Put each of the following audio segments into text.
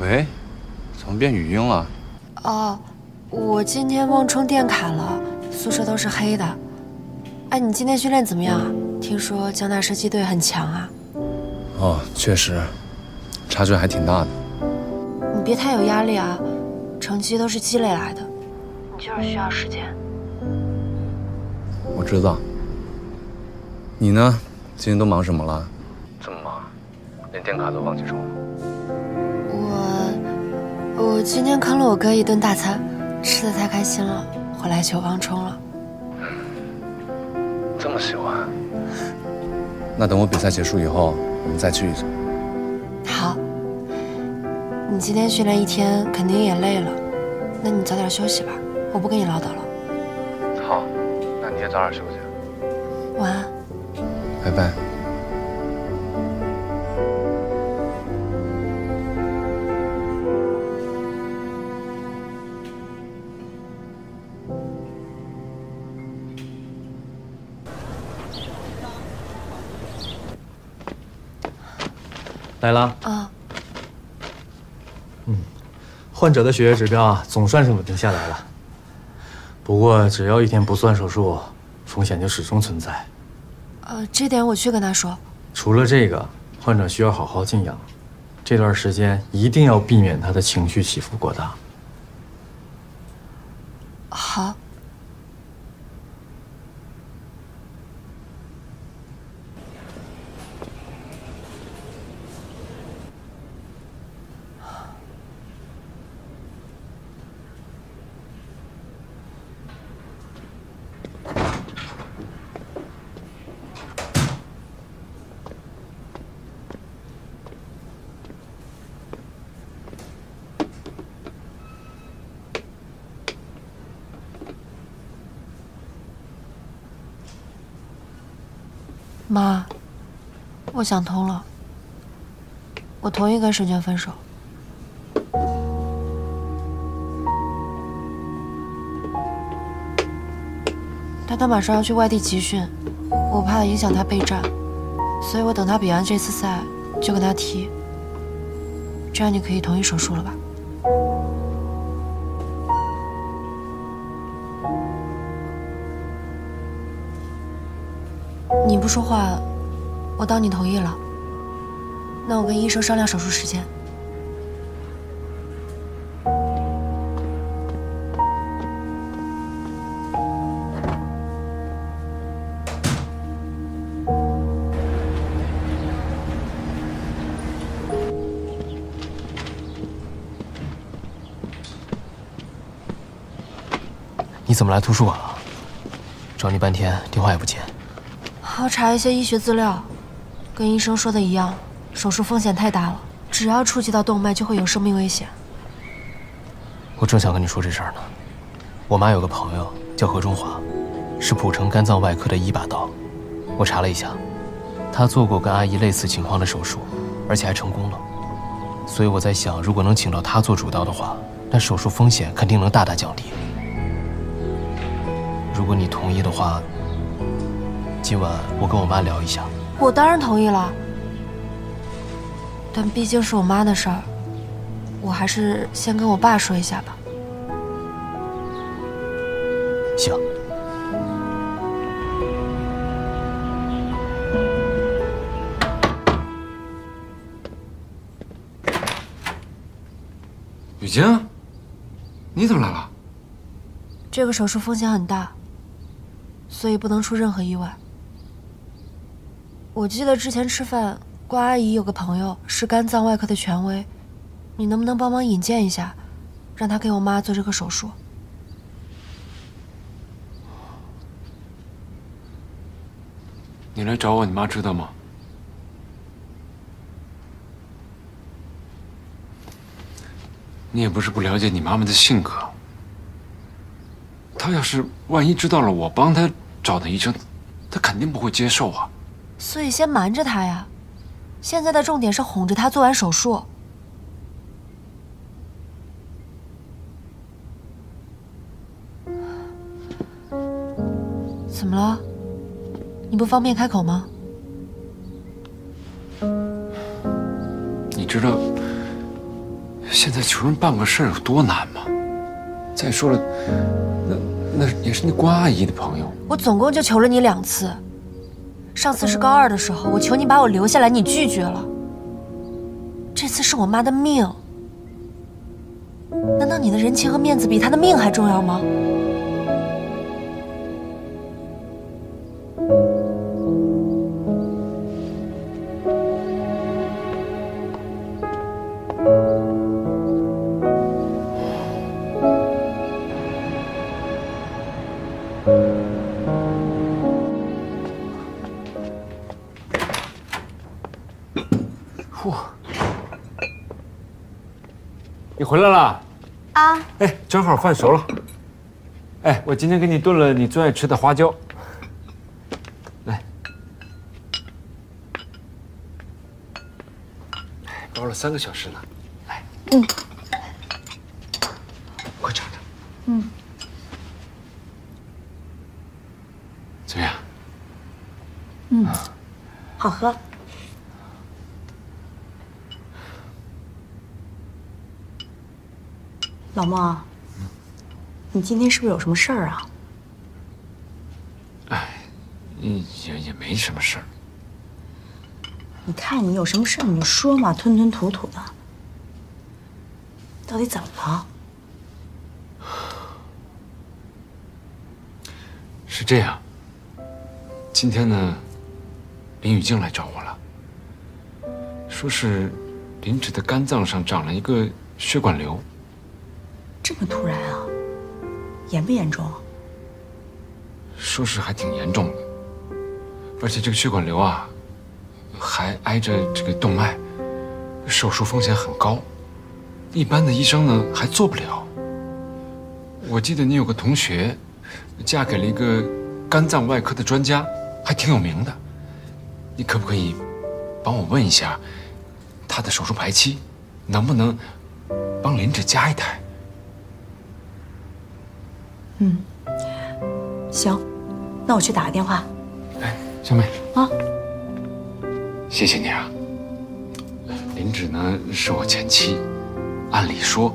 喂，怎么变语音了？哦，我今天忘充电卡了，宿舍都是黑的。哎，你今天训练怎么样啊？听说江大射击队很强啊。哦，确实，差距还挺大的。你别太有压力啊，成绩都是积累来的，你就是需要时间。我知道。你呢？今天都忙什么了？这么忙，连电卡都忘记充了。 我今天坑了我哥一顿大餐，吃的太开心了，回来就忘充了。这么喜欢？那等我比赛结束以后，我们再聚一聚。好。你今天训练一天，肯定也累了，那你早点休息吧，我不跟你唠叨了。好，那你也早点休息。晚安。拜拜。 来了啊，患者的血液指标啊，总算是稳定下来了。不过，只要一天不算手术，风险就始终存在。这点我去跟他说。除了这个，患者需要好好静养，这段时间一定要避免他的情绪起伏过大。好。 妈，我想通了，我同意跟沈娟分手。但他马上要去外地集训，我怕影响他备战，所以我等他比完这次赛就跟他提。这样你可以同意手术了吧？ 你不说话，我当你同意了。那我跟医生商量手术时间。你怎么来图书馆了？找你半天，电话也不接。 要查一些医学资料，跟医生说的一样，手术风险太大了，只要触及到动脉就会有生命危险。我正想跟你说这事儿呢。我妈有个朋友叫何中华，是浦城肝脏外科的一把刀。我查了一下，她做过跟阿姨类似情况的手术，而且还成功了。所以我在想，如果能请到她做主刀的话，那手术风险肯定能大大降低。如果你同意的话。 今晚我跟我妈聊一下。我当然同意了，但毕竟是我妈的事儿，我还是先跟我爸说一下吧。行。雨菁，你怎么来了？这个手术风险很大，所以不能出任何意外。 我记得之前吃饭，关阿姨有个朋友是肝脏外科的权威，你能不能帮忙引荐一下，让她给我妈做这个手术？你来找我，你妈知道吗？你也不是不了解你妈妈的性格，她要是万一知道了我帮她找的医生，她肯定不会接受啊。 所以先瞒着他呀，现在的重点是哄着他做完手术。怎么了？你不方便开口吗？你知道现在求人办个事儿有多难吗？再说了，那也是那关阿姨的朋友。我总共就求了你2次，上次是高二的时候，我求你把我留下来，你拒绝了。这次是我妈的命，难道你的人情和面子比她的命还重要吗？ 回来了，啊！哎，正好饭熟了。哎，我今天给你炖了你最爱吃的花椒，来，包了3个小时呢，来，快尝尝，怎么样？好喝。 老孟，你今天是不是有什么事儿啊？哎，也没什么事儿。你看你有什么事儿你就说嘛，吞吞吐吐的。到底怎么了？是这样，今天呢，林雨静来找我了，说是林芷的肝脏上长了一个血管瘤。 这么突然啊，严不严重？说是还挺严重的，而且这个血管瘤啊，还挨着这个动脉，手术风险很高，一般的医生呢还做不了。我记得你有个同学，嫁给了一个肝脏外科的专家，还挺有名的。你可不可以帮我问一下，他的手术排期能不能帮林芷加一台？ 行，那我去打个电话。哎，小美啊，谢谢你啊。林芷呢是我前妻，按理说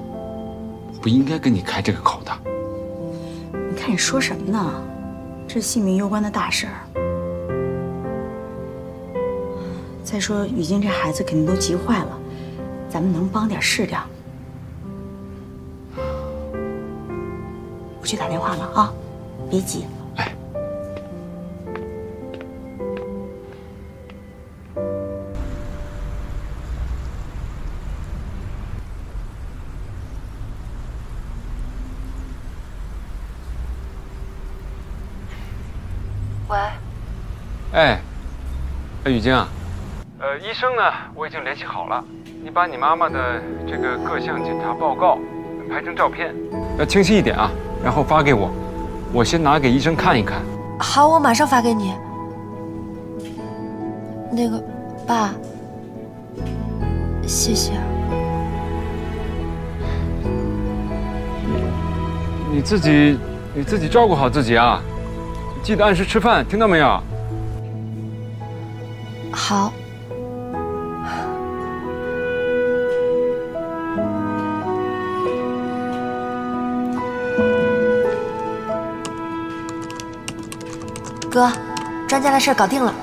不应该跟你开这个口的。你看你说什么呢？这是性命攸关的大事儿。再说雨静这孩子肯定都急坏了，咱们能帮点是点。 我去打电话了啊，别急。哎，喂。哎，雨菁啊，医生呢？我已经联系好了，你把你妈妈的这个各项检查报告拍成照片，要清晰一点啊。 然后发给我，我先拿给医生看一看。好，我马上发给你。那个，爸，谢谢。你自己照顾好自己啊，记得按时吃饭，听到没有？好。 哥，专家的事搞定了。